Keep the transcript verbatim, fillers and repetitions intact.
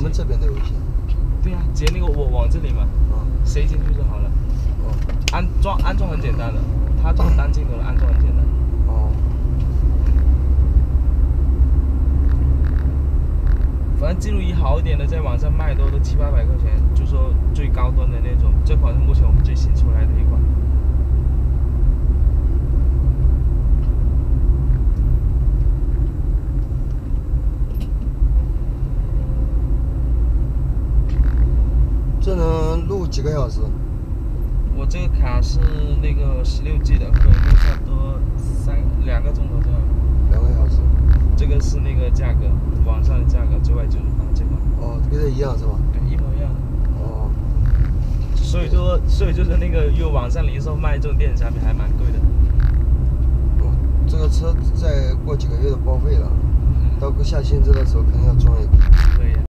们这边的有一些。对呀、啊，姐那个我往这里嘛，嗯、塞进去就好了。哦、安装安装很简单的，它这个单镜头的安装很简单。哦。反正记录仪好一点的，在网上卖都都七八百块钱，就说最高端的那种。这款是目前我们最新出来的一款。 这能录几个小时？我这个卡是那个十六 G 的，可以录差不多三两个钟头这样。两个小时。这个是那个价格，网上的价格九百九十八这款。哦，跟这一样是吧？对，一模一样。哦。所以说，所以就是那个用网上零售卖这种电子产品还蛮贵的。哦，这个车再过几个月的报废了，到下新车的时候肯定要装一个。